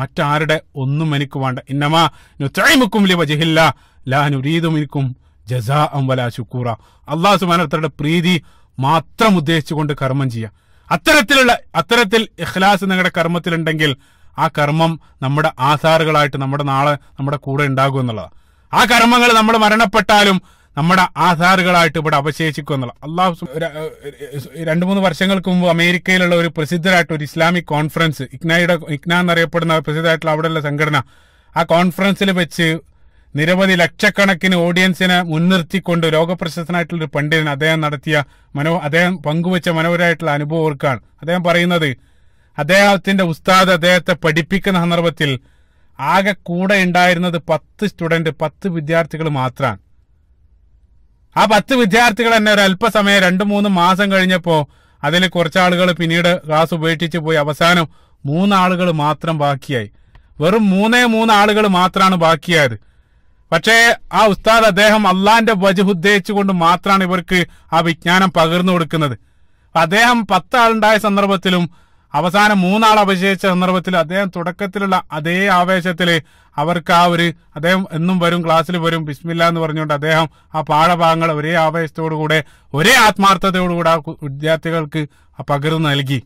മറ്റാരുടെ ഒന്നും എനിക്ക് വേണ്ട. ഇന്നമാ നുതഇമുകും ലിവജ്ഹില്ലാ ലാ നുരീദു മിൻകും ജസാഅൻ വലാ ശുക്കൂറ. അല്ലാഹു സുബ്ഹാനഹു വ തആലയുടെ പ്രീതി മാത്രം ഉദ്ദേശിച്ചുകൊണ്ട് കർമ്മം ചെയ്യുക. അത്തരത്തിൽ ഇഖ്ലാസ് നിങ്ങളുടെ കർമ്മത്തിലുണ്ടെങ്കിൽ ആ കർമ്മം നമ്മുടെ ആസാറുകളായിട്ട് നമ്മുടെ നാളെ നമ്മുടെ കൂടെ ഉണ്ടാകും എന്നുള്ളതാണ്. ആ കർമ്മങ്ങൾ നമ്മൾ മരണപ്പെട്ടാലും നമ്മുടെ ആധാറുകളായിട്ട് ഇവിടെ അവശേഷിക്കും എന്നുള്ള അള്ളാഹു. 2-3 വർഷങ്ങൾക്ക് മുമ്പ് അമേരിക്കയിലുള്ള ഒരു പ്രസിദ്ധരായിട്ട് ഒരു ഇസ്ലാമിക് കോൺഫറൻസ്, ഇക്ന എന്നറിയപ്പെടുന്ന പ്രസിദ്ധമായിട്ടുള്ള അവിടെയുള്ള സംഘടന, ആ കോൺഫറൻസിൽ വെച്ച് നിരവധി ലക്ഷക്കണക്കിന് ഓഡിയൻസിനെ മുൻനിർത്തിക്കൊണ്ട് ലോകപ്രശസ്തനായിട്ടുള്ളൊരു പണ്ഡിതൻ അദ്ദേഹം പങ്കുവെച്ച മനോഹരമായിട്ടുള്ള അനുഭവം ഓർക്കാണ്. അദ്ദേഹം പറയുന്നത്, അദ്ദേഹത്തിന്റെ ഉസ്താദ് അദ്ദേഹത്തെ പഠിപ്പിക്കുന്ന സന്ദർഭത്തിൽ ആകെ കൂടെ ഉണ്ടായിരുന്നത് 10 വിദ്യാർത്ഥികൾ മാത്രമാണ്. ആ 10 വിദ്യാർത്ഥികൾ തന്നെ ഒരു അല്പസമയം 2-3 മാസം കഴിഞ്ഞപ്പോൾ അതിൽ കുറച്ചാളുകൾ പിന്നീട് ക്ലാസ് ഉപേക്ഷിച്ച് പോയി. അവസാനം 3 ആളുകൾ മാത്രം ബാക്കിയായി. വെറും 3 ആളുകൾ മാത്രമാണ് ബാക്കിയായത്. പക്ഷേ ആ ഉസ്താദ് അദ്ദേഹം അള്ളാന്റെ വജഹ് ഉദ്ദേശിച്ചുകൊണ്ട് മാത്രമാണ് ഇവർക്ക് ആ വിജ്ഞാനം പകർന്നു കൊടുക്കുന്നത്. അദ്ദേഹം 10 ആളുണ്ടായ സന്ദർഭത്തിലും അവസാനം 3 ആൾ അവശേഷിച്ച സന്ദർഭത്തിൽ അദ്ദേഹം തുടക്കത്തിലുള്ള അതേ ആവേശത്തിൽ അവർക്ക് അദ്ദേഹം എന്നും വരും, ക്ലാസ്സിൽ വരും, ബിസ്മില്ല എന്ന് പറഞ്ഞുകൊണ്ട് അദ്ദേഹം ആ പാഠഭാഗങ്ങൾ ഒരേ ആവേശത്തോടുകൂടെ ഒരേ ആത്മാർത്ഥതയോടുകൂടെ ആ വിദ്യാർത്ഥികൾക്ക് പകർന്നു നൽകി.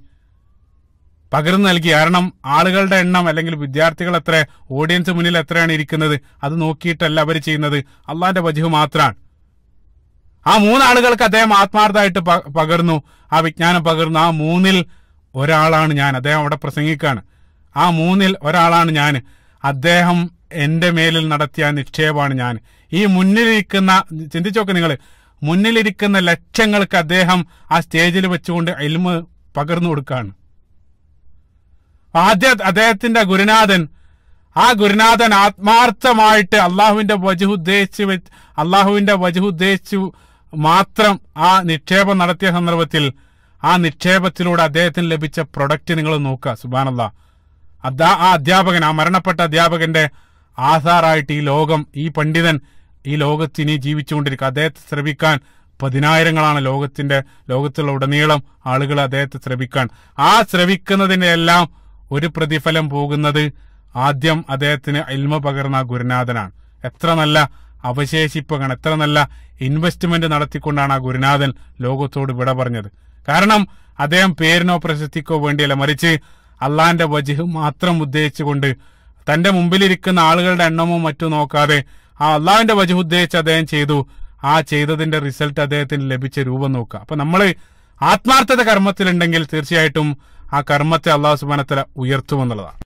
കാരണം ആളുകളുടെ എണ്ണം അല്ലെങ്കിൽ വിദ്യാർത്ഥികൾ എത്ര, ഓഡിയൻസ് മുന്നിൽ എത്രയാണ് ഇരിക്കുന്നത്, അത് നോക്കിയിട്ടല്ല അവർ ചെയ്യുന്നത്, അള്ളാന്റെ വജ്ഹ് മാത്രമാണ്. ആ 3 ആളുകൾക്ക് അദ്ദേഹം ആത്മാർത്ഥമായിട്ട് പകർന്നു ആ വിജ്ഞാനം പകർന്നു. ആ 3-ൽ ഒരാളാണ് ഞാൻ. അദ്ദേഹം അവിടെ പ്രസംഗിക്കുകയാണ്. ആ 3-ൽ ഒരാളാണ് ഞാൻ. അദ്ദേഹം എൻ്റെ മേലിൽ നടത്തിയ നിക്ഷേപമാണ് ഞാൻ. ഈ മുന്നിലിരിക്കുന്ന, ചിന്തിച്ചോക്കെ നിങ്ങൾ, മുന്നിലിരിക്കുന്ന ലക്ഷങ്ങൾക്ക് അദ്ദേഹം ആ സ്റ്റേജിൽ വെച്ചുകൊണ്ട് ഇൽമ് പകർന്നു കൊടുക്കുകയാണ്. അദ്ദേഹത്തിന്റെ ആ ഗുരുനാഥൻ ആത്മാർത്ഥമായിട്ട് അള്ളാഹുവിന്റെ വജ്ഹ് ഉദ്ദേശിച്ച് മാത്രം ആ നിക്ഷേപം നടത്തിയ സന്ദർഭത്തിൽ ആ നിക്ഷേപത്തിലൂടെ അദ്ദേഹത്തിന് ലഭിച്ച പ്രൊഡക്റ്റ് നിങ്ങൾ നോക്കുക. സുബ്ഹാനല്ലാഹ്, ആ അധ്യാപകൻ, ആ മരണപ്പെട്ട അധ്യാപകന്റെ ആധാറായിട്ട് ഈ പണ്ഡിതൻ ഈ ലോകത്തിനി ജീവിച്ചുകൊണ്ടിരിക്കുക. അദ്ദേഹത്തെ ശ്രമിക്കാൻ 10,000s ലോകത്തുള്ള ഉടനീളം ആളുകൾ അദ്ദേഹത്തെ ശ്രമിക്കാൻ. ആ ശ്രമിക്കുന്നതിന്റെ എല്ലാം ഒരു പ്രതിഫലം പോകുന്നത് ആദ്യം അദ്ദേഹത്തിന് ഇൽമ പകർന്ന ഗുരുനാഥനാണ്. എത്ര നല്ല അവശേഷിപ്പുകൾ, എത്ര നല്ല ഇൻവെസ്റ്റ്മെന്റ് നടത്തിക്കൊണ്ടാണ് ആ ഗുരുനാഥൻ ലോകത്തോട് വിട പറഞ്ഞത്. കാരണം അദ്ദേഹം പേരിനോ പ്രശസ്തിക്കോ വേണ്ടിയല്ല, മറിച്ച് അള്ളാന്റെ വജ്ഹ് മാത്രം ഉദ്ദേശിച്ചുകൊണ്ട് തന്റെ മുമ്പിലിരിക്കുന്ന ആളുകളുടെ എണ്ണമോ മറ്റു നോക്കാതെ ആ അള്ളാഹുവിന്റെ വജ്ഹ് ഉദ്ദേശിച്ച് അദ്ദേഹം ചെയ്തു. ആ ചെയ്തതിന്റെ റിസൾട്ട് അദ്ദേഹത്തിന് ലഭിച്ച രൂപം നോക്കുക. അപ്പൊ നമ്മള് ആത്മാർത്ഥത കർമ്മത്തിലുണ്ടെങ്കിൽ തീർച്ചയായിട്ടും ആ കർമ്മത്തെ അള്ളാഹു സുബ്ഹാനഹു വ തആല ഉയർത്തുമെന്നുള്ളതാണ്.